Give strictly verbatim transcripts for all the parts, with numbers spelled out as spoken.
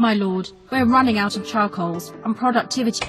My lord, we're running out of charcoals and productivity.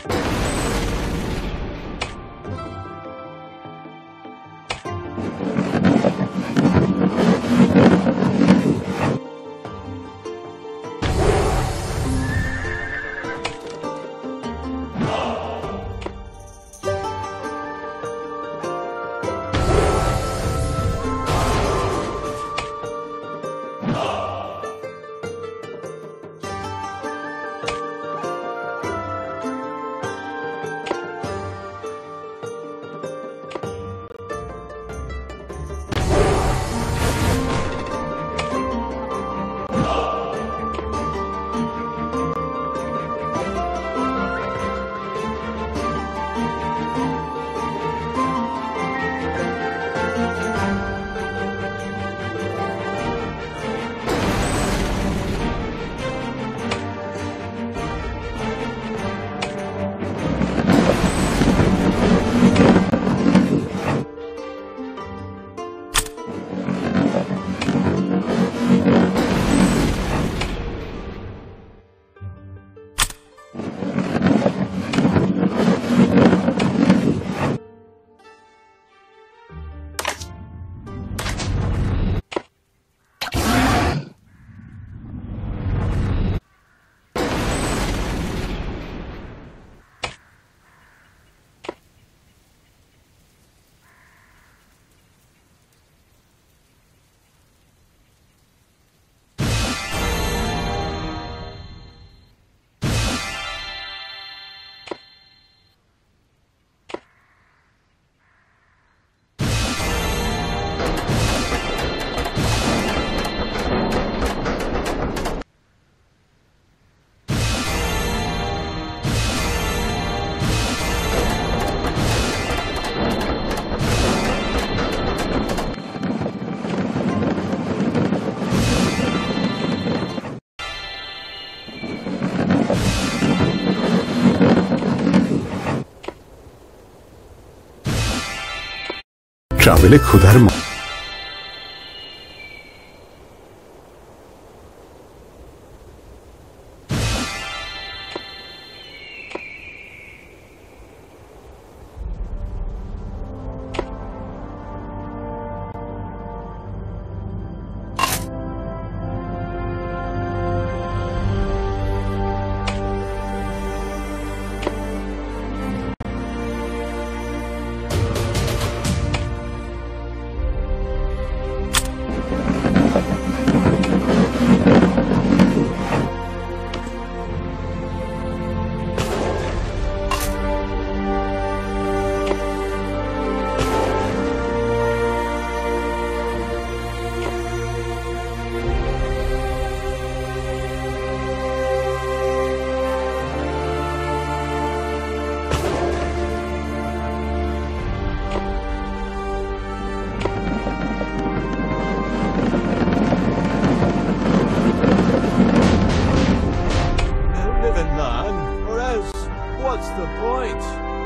Kabil-i Kuder mi? What's the point?